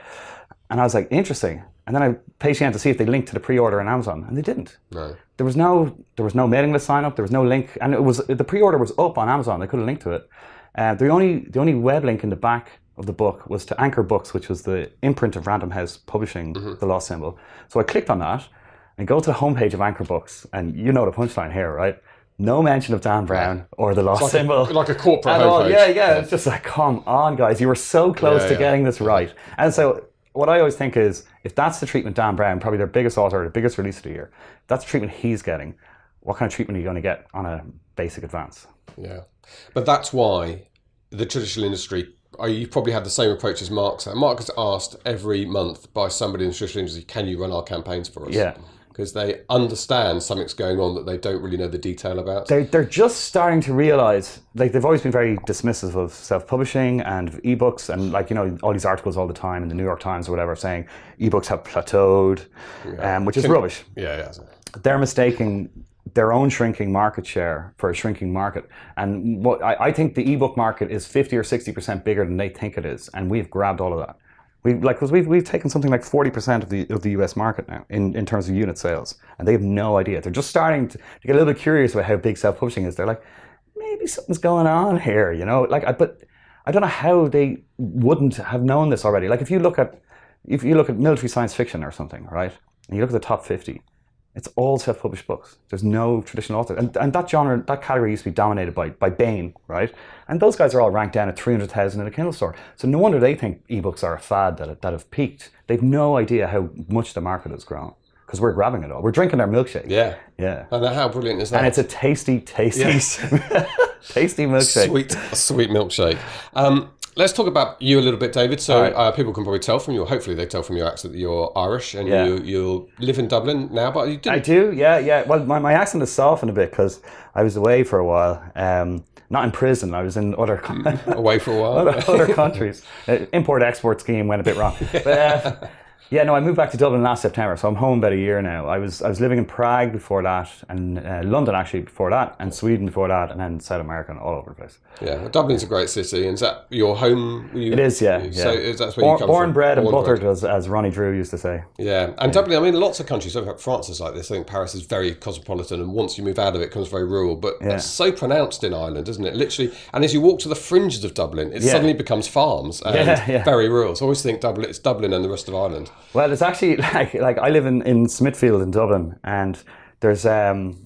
And I was like, interesting. And then I paged in to see if they linked to the pre-order on Amazon, and they didn't. No. There was no, there was no mailing list sign up. There was no link, and it was the pre-order was up on Amazon. They could have linked to it. Uh, the only, the only web link in the back of the book was to Anchor Books, which was the imprint of Random House publishing mm-hmm. The Lost Symbol. So I clicked on that, and go to the homepage of Anchor Books, and you know the punchline here, right? No mention of Dan Brown or The Lost it's like Symbol. A, like a corporate homepage. Yeah, yeah, yeah. It's just like, come on, guys, you were so close yeah, to yeah. getting this right, and so. What I always think is, if that's the treatment Dan Brown, probably their biggest author, the biggest release of the year, if that's the treatment he's getting, what kind of treatment are you going to get on a basic advance? Yeah. But that's why the traditional industry you probably had the same approach as Mark's. Mark is asked every month by somebody in the traditional industry, can you run our campaigns for us? Yeah. Because they understand something's going on that they don't really know the detail about. They're, they're just starting to realise, like, they've always been very dismissive of self-publishing and of ebooks, and, like, you know, all these articles all the time in the New York Times or whatever saying ebooks have plateaued, yeah. um, which is Can, rubbish. Yeah, yeah. They're mistaking their own shrinking market share for a shrinking market. And what I, I think the ebook market is fifty or sixty percent bigger than they think it is, and we've grabbed all of that. We like because we've we've taken something like forty percent of the of the U S market now in, in terms of unit sales, and they have no idea. They're just starting to get a little bit curious about how big self-publishing is. They're like, maybe something's going on here, you know. Like, I, but I don't know how they wouldn't have known this already. Like, if you look at if you look at military science fiction or something, right? And you look at the top fifty, it's all self-published books. There's no traditional authors, and and that genre, that category used to be dominated by by Bain, right? And those guys are all ranked down at three hundred thousand in a Kindle store. So no wonder they think ebooks are a fad that that have peaked. They've no idea how much the market has grown because we're grabbing it all. We're drinking our milkshake. Yeah, yeah. And how brilliant is that? And it's a tasty, tasty, yes. tasty milkshake. Sweet, sweet milkshake. Um, Let's talk about you a little bit, David. So right. uh, people can probably tell from your, hopefully they tell from your accent that you're Irish, and yeah. you you live in Dublin now, but you do. I do, yeah, yeah. Well, my, my accent has softened a bit because I was away for a while. Um, not in prison, I was in other... away for a while. other, other countries. Uh, Import-export scheme went a bit wrong. But, uh, yeah, no, I moved back to Dublin last September, so I'm home about a year now. I was I was living in Prague before that, and uh, London actually before that, and Sweden before that, and then South America and all over the place. Yeah, well, Dublin's a great city, and is that your home? You, it is, yeah. You, yeah. So is that's where born, you come born, from. Bread born and buttered, bread. As, as Ronnie Drew used to say. Yeah, and yeah. Dublin, I mean, lots of countries, France is like this. I think Paris is very cosmopolitan, and once you move out of it, it becomes very rural, but yeah. that's so pronounced in Ireland, isn't it? Literally, and as you walk to the fringes of Dublin, it yeah. suddenly becomes farms and yeah, yeah. very rural. So I always think Dublin, it's Dublin and the rest of Ireland. Well, it's actually like like I live in, in Smithfield in Dublin, and there's um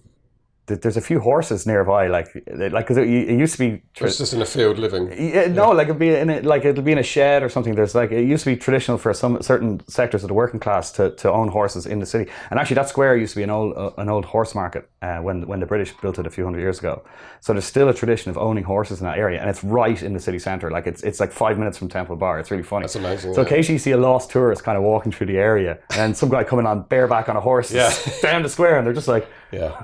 th there's a few horses nearby, like like because it, it used to be it's just in a field living. Yeah, no, yeah. like it'd be in a, like it'll be in a shed or something. There's like it used to be traditional for some certain sectors of the working class to, to own horses in the city, and actually that square used to be an old uh, an old horse market uh, when when the British built it a few hundred years ago. So there's still a tradition of owning horses in that area, and it's right in the city centre. Like it's it's like five minutes from Temple Bar. It's really funny. That's amazing. So yeah. occasionally you see a lost tourist kind of walking through the area, and some guy coming on bareback on a horse yeah. down the square, and they're just like yeah.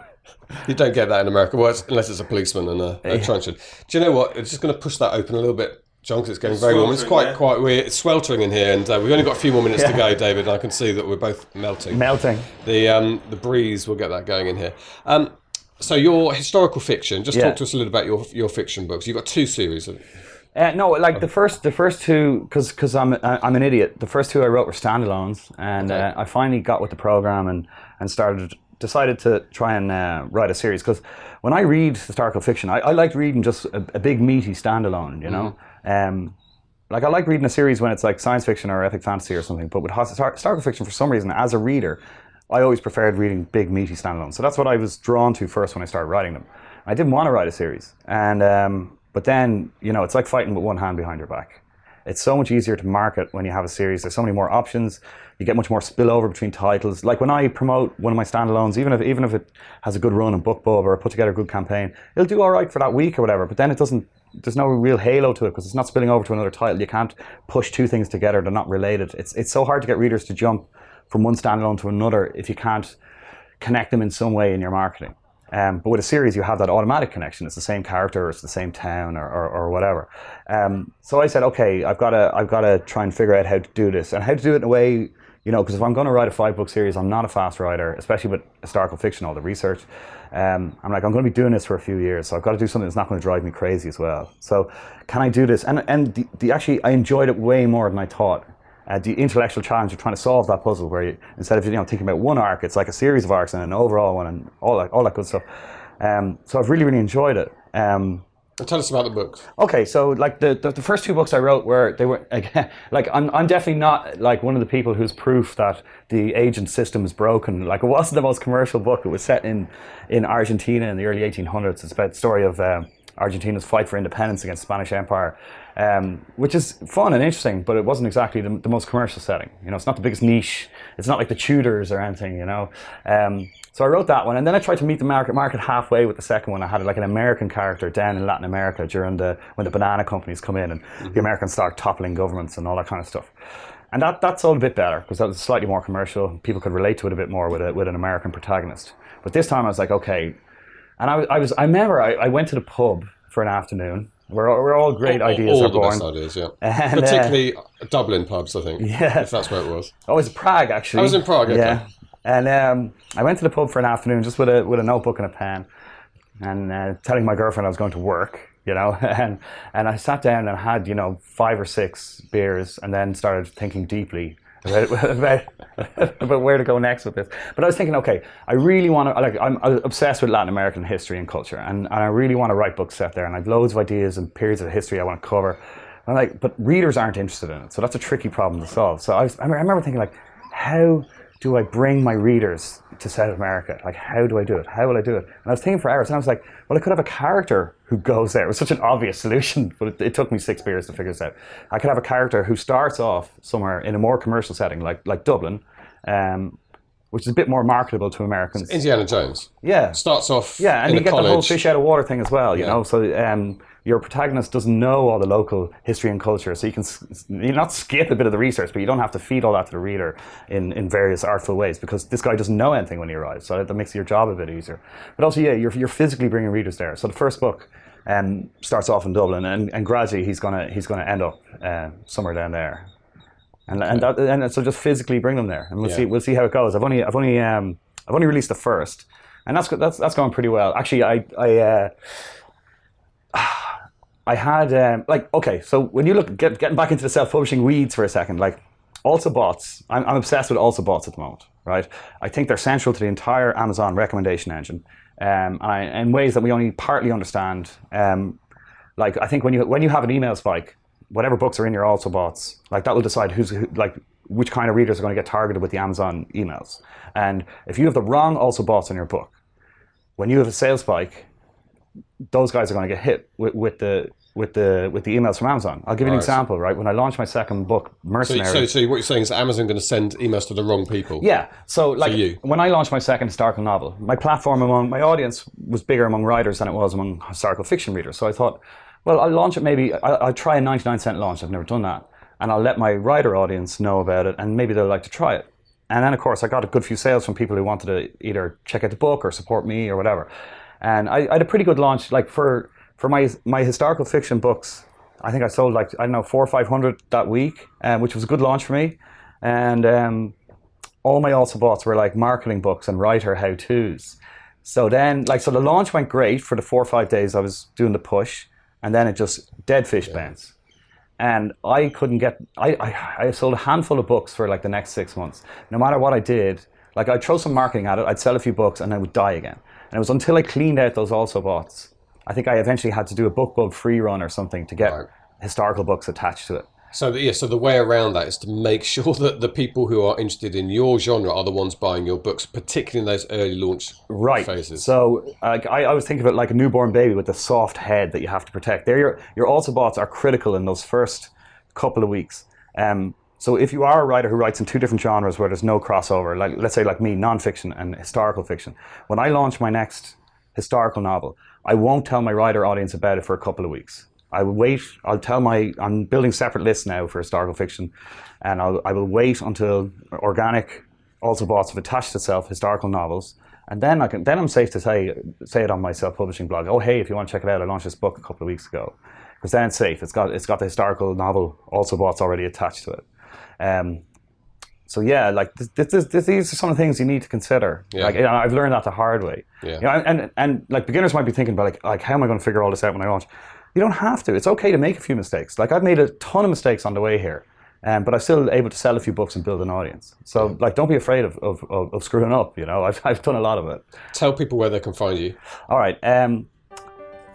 You don't get that in America, well, it's, unless it's a policeman and a, a yeah. truncheon. Do you know what? It's just going to push that open a little bit, John, because it's getting very warm. It's quite, yeah. quite weird. It's sweltering in here, and uh, we've only got a few more minutes yeah. to go, David, and I can see that we're both melting. Melting. The um, the breeze will get that going in here. Um, so your historical fiction, just yeah. talk to us a little about your your fiction books. You've got two series of Uh, no, like the first, the first two, because because I'm I'm an idiot. The first two I wrote were standalones, and okay. uh, I finally got with the program and and started. Decided to try and uh, write a series, because when I read historical fiction, I, I like reading just a, a big meaty standalone, you know. Mm. Um, like I like reading a series when it's like science fiction or epic fantasy or something. But with historical fiction, for some reason, as a reader, I always preferred reading big meaty standalones. So that's what I was drawn to first when I started writing them. I didn't want to write a series, and um, but then you know it's like fighting with one hand behind your back. It's so much easier to market when you have a series. There's so many more options. You get much more spillover between titles. Like when I promote one of my standalones, even if even if it has a good run on BookBub or I put together a good campaign, it'll do all right for that week or whatever. But then it doesn't. There's no real halo to it because it's not spilling over to another title. You can't push two things together. They're not related. It's it's so hard to get readers to jump from one standalone to another if you can't connect them in some way in your marketing. Um, but with a series, you have that automatic connection. It's the same character, or it's the same town, or, or, or whatever. Um, so I said, okay, I've got to, I've got to try and figure out how to do this, and how to do it in a way, you know, because if I'm going to write a five-book series, I'm not a fast writer, especially with historical fiction, all the research. Um, I'm like, I'm going to be doing this for a few years, so I've got to do something that's not going to drive me crazy as well. So can I do this? And and the, the actually, I enjoyed it way more than I thought. Uh, the intellectual challenge of trying to solve that puzzle, where you, instead of you know thinking about one arc, it's like a series of arcs and an overall one, and all that, all that good stuff. Um, so I've really, really enjoyed it. Um, Tell us about the books. Okay, so like the, the the first two books I wrote were they were again like I'm I'm definitely not like one of the people who's proof that the agent system is broken. Like it wasn't the most commercial book. It was set in in Argentina in the early eighteen hundreds. It's about the story of. Um, Argentina's fight for independence against Spanish Empire, um, which is fun and interesting, but it wasn't exactly the, the most commercial setting. You know, it's not the biggest niche. It's not like the Tudors or anything, you know. Um, so I wrote that one, and then I tried to meet the market market halfway with the second one. I had like an American character down in Latin America during the when the banana companies come in and mm-hmm. the Americans start toppling governments and all that kind of stuff. And that, that sold a bit better because that was slightly more commercial. People could relate to it a bit more with a, with an American protagonist. But this time I was like, okay. And I was, I, was, I remember I, I went to the pub for an afternoon. Where we're all great all, ideas all are born. All the best ideas, yeah. And, particularly uh, Dublin pubs, I think. Yeah. If that's where it was. Oh, it was Prague, actually. I was in Prague, okay. Yeah. And um, I went to the pub for an afternoon just with a, with a notebook and a pen and uh, telling my girlfriend I was going to work. You know, and and I sat down and had, you know, five or six beers and then started thinking deeply about, about, about where to go next with this. But I was thinking, okay, I really want to, like, I'm obsessed with Latin American history and culture, and, and I really want to write books set there, and I have loads of ideas and periods of history I want to cover. And I'm like, but readers aren't interested in it, so that's a tricky problem to solve. So I, was, I remember thinking, like, how do I bring my readers to South America? Like, how do I do it? How will I do it? And I was thinking for hours, and I was like, well, I could have a character who goes there. It was such an obvious solution, but it, it took me six beers to figure this out. I could have a character who starts off somewhere in a more commercial setting, like like Dublin, um, which is a bit more marketable to Americans. Indiana Jones. Yeah. Starts off Yeah, and in you a get college. The whole fish out of water thing as well, you yeah. know? So um, your protagonist doesn't know all the local history and culture, so you can you not skip a bit of the research, but you don't have to feed all that to the reader in, in various artful ways, because this guy doesn't know anything when he arrives, so that makes your job a bit easier. But also, yeah, you're, you're physically bringing readers there. So the first book um, starts off in Dublin, and, and gradually he's gonna he's gonna end up uh, somewhere down there, and and, that, and so just physically bring them there, and we'll yeah. see we'll see how it goes. I've only I've only um, I've only released the first, and that's that's that's going pretty well. Actually, I I. Uh, I had, um, like, okay, so when you look, get, getting back into the self-publishing weeds for a second, like, also bots, I'm, I'm obsessed with also bots at the moment, right? I think they're central to the entire Amazon recommendation engine um, and I, in ways that we only partly understand. Um, like, I think when you when you have an email spike, whatever books are in your also bots, like, that will decide who's, who, like, which kind of readers are going to get targeted with the Amazon emails. And if you have the wrong also bots in your book, when you have a sales spike, those guys are going to get hit with, with the with the with the emails from Amazon. I'll give you an right. example, right? When I launched my second book, Mercenary. So, so, so what you're saying is that Amazon going to send emails to the wrong people. Yeah. So, like, you. When I launched my second historical novel, my platform among my audience was bigger among writers than it was among historical fiction readers. So I thought, well, I'll launch it. Maybe I'll, I'll try a ninety-nine cent launch. I've never done that, and I'll let my writer audience know about it, and maybe they'll like to try it. And then, of course, I got a good few sales from people who wanted to either check out the book or support me or whatever. And I, I had a pretty good launch. Like, for for my my historical fiction books, I think I sold, like, I don't know, four or five hundred that week, um, which was a good launch for me. And um, all my also bots were like marketing books and writer how tos. So then, like, so the launch went great for the four or five days I was doing the push, and then it just dead fish yeah. bounce. And I couldn't get. I, I I sold a handful of books for like the next six months. No matter what I did, like, I'd throw some marketing at it, I'd sell a few books, and I would die again. And it was until I cleaned out those also bots. I think I eventually had to do a BookBub free run or something to get right. historical books attached to it. So yeah, so the way around that is to make sure that the people who are interested in your genre are the ones buying your books, particularly in those early launch right. phases. So uh, I always think of it like a newborn baby with the soft head that you have to protect. They're your, your also bots are critical in those first couple of weeks. Um, So if you are a writer who writes in two different genres where there's no crossover, like, let's say like me, non-fiction and historical fiction, when I launch my next historical novel, I won't tell my writer audience about it for a couple of weeks. I will wait, I'll tell my, I'm building separate lists now for historical fiction, and I'll, I will wait until organic also bots have attached itself historical novels, and then I can, then I'm safe to say, say it on my self-publishing blog, oh hey, if you want to check it out, I launched this book a couple of weeks ago. Because then it's safe, it's got, it's got the historical novel also bots already attached to it. Um, so yeah, like this, this, this, these are some of the things you need to consider. Yeah. Like, you know, I've learned that the hard way. Yeah. You know, and and like beginners might be thinking about like like how am I going to figure all this out when I launch? You don't have to. It's okay to make a few mistakes. Like I've made a ton of mistakes on the way here, um, but I'm still able to sell a few books and build an audience. So yeah. like don't be afraid of, of of of screwing up. You know, I've I've done a lot of it. Tell people where they can find you. All right. Um,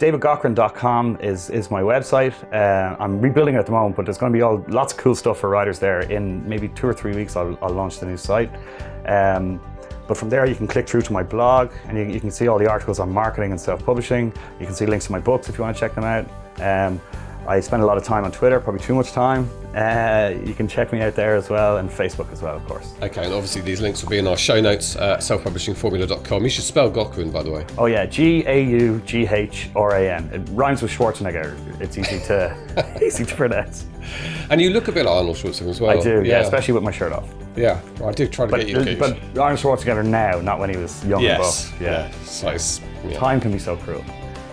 David Gaughran dot com is, is my website. Uh, I'm rebuilding it at the moment, but there's going to be all lots of cool stuff for writers there. In maybe two or three weeks, I'll, I'll launch the new site. Um, But from there you can click through to my blog and you, you can see all the articles on marketing and self-publishing. You can see links to my books if you want to check them out. Um, I spend a lot of time on Twitter, probably too much time. Uh, you can check me out there as well, and Facebook as well, of course. Okay, and obviously these links will be in our show notes at self publishing formula dot com. You should spell Gaughran, by the way. Oh yeah, G A U G H R A N. It rhymes with Schwarzenegger. It's easy to easy to pronounce. And you look a bit like Arnold Schwarzenegger as well. I do, yeah, yeah, especially with my shirt off. Yeah, well, I do try to but, get you engaged. But Arnold Schwarzenegger now, not when he was young yes. and buff. Yeah, yeah. So it's, yeah. Time can be so cruel.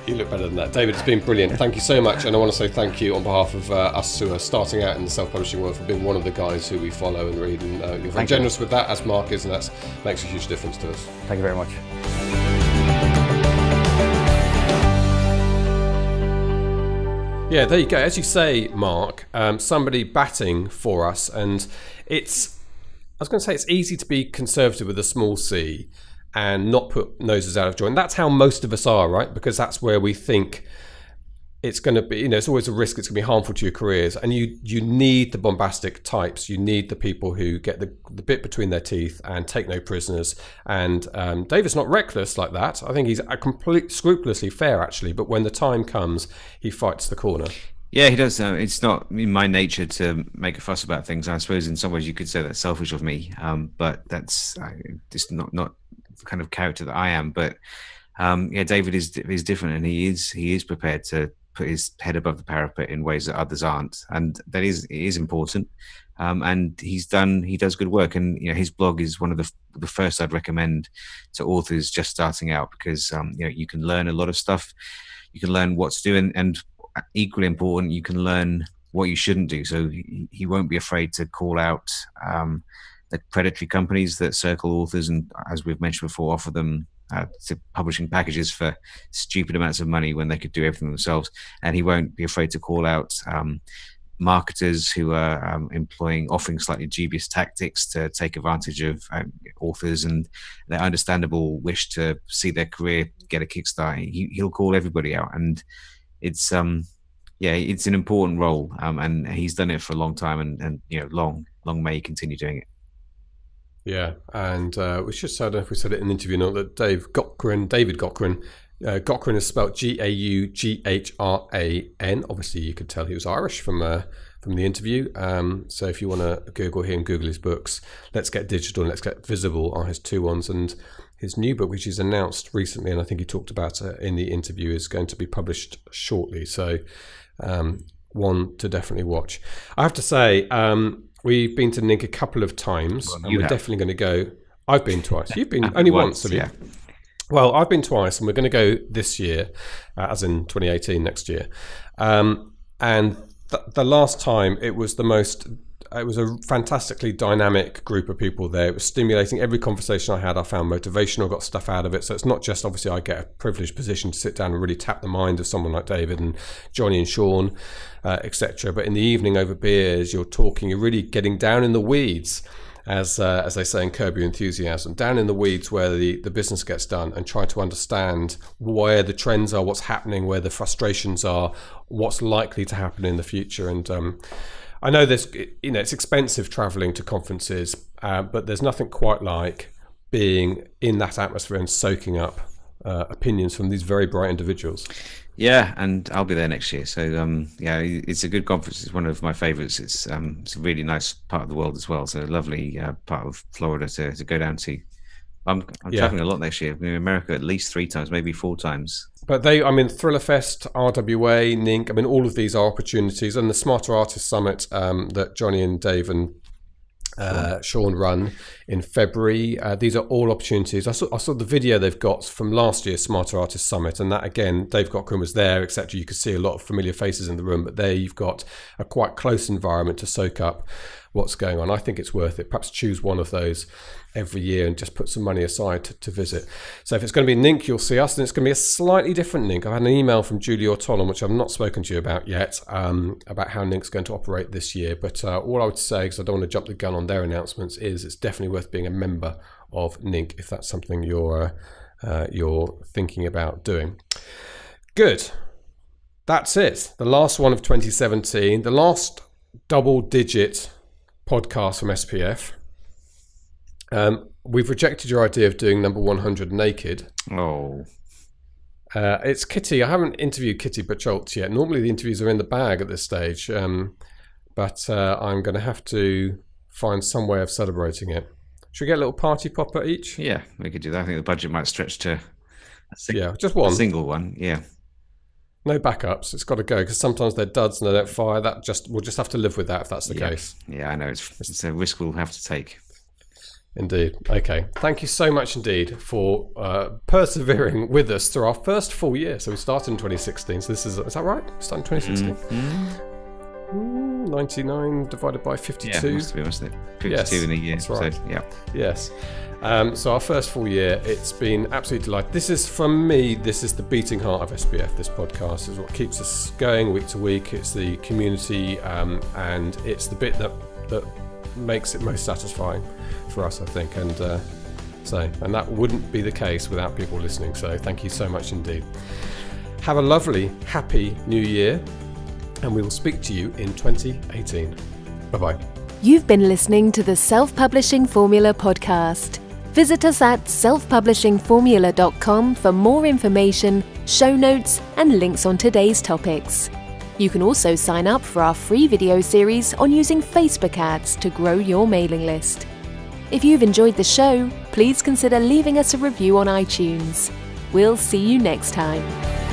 You look better than that. David, it's been brilliant. Thank you so much. And I want to say thank you on behalf of uh, us who are starting out in the self-publishing world for being one of the guys who we follow and read. And uh, you're very thank generous you. with that, as Mark is, and that makes a huge difference to us. Thank you very much. Yeah, there you go. As you say, Mark, um, somebody batting for us. And it's, I was going to say, it's easy to be conservative with a small c, and not put noses out of joint. That's how most of us are, right? Because that's where we think it's going to be, you know, it's always a risk, it's going to be harmful to your careers. And you you need the bombastic types. You need the people who get the, the bit between their teeth and take no prisoners. And um, David's not reckless like that. I think he's a complete, scrupulously fair, actually. But when the time comes, he fights the corner. Yeah, he does. Uh, it's not in my nature to make a fuss about things. I suppose in some ways you could say that's selfish of me. Um, but that's uh, just not... not the kind of character that I am, but um, yeah, David is is different, and he is he is prepared to put his head above the parapet in ways that others aren't, and that is it is important. Um, and he's done he does good work, and you know his blog is one of the the first I'd recommend to authors just starting out, because um, you know you can learn a lot of stuff, you can learn what to do, and, and equally important, you can learn what you shouldn't do. So he, he won't be afraid to call out. Um, The predatory companies that circle authors and, as we've mentioned before, offer them uh, publishing packages for stupid amounts of money when they could do everything themselves. And he won't be afraid to call out um, marketers who are um, employing, offering slightly dubious tactics to take advantage of um, authors and their understandable wish to see their career get a kickstart. He, he'll call everybody out, and it's um, yeah, it's an important role, um, and he's done it for a long time, and, and you know, long, long may he continue doing it. Yeah, and uh, we should say, I don't know if we said it in an interview or not, that Dave Gaughran, David Gaughran, uh, Gaughran is spelled G A U G H R A N. Obviously, you could tell he was Irish from uh, from the interview. Um, so if you want to Google him, Google his books. Let's Get Digital and Let's Get Visible are his two ones. And his new book, which he's announced recently, and I think he talked about it in the interview, is going to be published shortly. So um, one to definitely watch. I have to say... Um, We've been to N I N C a couple of times, well, and we're have. definitely going to go. I've been twice. You've been only once, have you? Yeah. Well, I've been twice, and we're going to go this year, uh, as in twenty eighteen, next year. Um, and th the last time, it was the most... It was a fantastically dynamic group of people there. It was stimulating. Every conversation I had, I found motivational, got stuff out of it. So it's not just, obviously, I get a privileged position to sit down and really tap the mind of someone like David and Johnny and Sean, uh, et cetera. But in the evening over beers, you're talking, you're really getting down in the weeds, as uh, as they say in Curb Your Enthusiasm, down in the weeds where the, the business gets done, and try to understand where the trends are, what's happening, where the frustrations are, what's likely to happen in the future. And... Um, I know this, you know, it's expensive traveling to conferences, uh, but there's nothing quite like being in that atmosphere and soaking up uh, opinions from these very bright individuals. Yeah, and I'll be there next year. So, um, yeah, it's a good conference. It's one of my favorites. It's, um, it's a really nice part of the world as well. So a lovely uh, part of Florida to, to go down to. I'm, I'm yeah. traveling a lot next year. I've been in America at least three times, maybe four times. But they, I mean, Thrillerfest, R W A, N I N C, I mean, all of these are opportunities. And the Smarter Artist Summit um, that Johnny and Dave and uh, Sean run in February. Uh, these are all opportunities. I saw, I saw the video they've got from last year's Smarter Artist Summit. And that, again, Dave Gaughran was there, et cetera. You could see a lot of familiar faces in the room. But there you've got a quite close environment to soak up what's going on. I think it's worth it. Perhaps choose one of those every year and just put some money aside to, to visit. So if it's going to be N I N C, you'll see us, and it's going to be a slightly different N I N C. I've had an email from Julie Ortolan, which I've not spoken to you about yet, um, about how N I N C's going to operate this year. But uh, all I would say, because I don't want to jump the gun on their announcements, is it's definitely worth being a member of N I N C if that's something you're, uh, you're thinking about doing. Good. That's it. The last one of twenty seventeen, the last double-digit podcast from S P F. Um, We've rejected your idea of doing number one hundred naked. Oh. Uh, it's Kitty. I haven't interviewed Kitty Bacholtz yet. Normally the interviews are in the bag at this stage, um, but uh, I'm going to have to find some way of celebrating it. Should we get a little party popper each? Yeah, we could do that. I think the budget might stretch to a sing- yeah, just one. A single one, yeah. No backups. It's got to go because sometimes they're duds and they don't fire. That just we'll just have to live with that if that's the yeah. case. Yeah, I know. It's, it's a risk we'll have to take. Indeed. Okay. Thank you so much indeed for uh, persevering with us through our first full year. So we started in twenty sixteen. So this is, is that right? We started in twenty sixteen? Mm-hmm. ninety-nine divided by fifty-two. Yeah, must be, must it? fifty-two yes, in a year. That's right. So, yeah. Yes. Um, so our first full year, it's been absolutely delightful. This is, from me, this is the beating heart of S P F. This podcast is what keeps us going week to week. It's the community um, and it's the bit that, that makes it most satisfying for us, I think, and uh, so and that wouldn't be the case without people listening. So thank you so much indeed. Have a lovely, happy new year, and we will speak to you in twenty eighteen. Bye-bye. You've been listening to the Self-Publishing Formula podcast. Visit us at self publishing formula dot com for more information, show notes, and links on today's topics. You can also sign up for our free video series on using Facebook ads to grow your mailing list. If you've enjoyed the show, please consider leaving us a review on iTunes. We'll see you next time.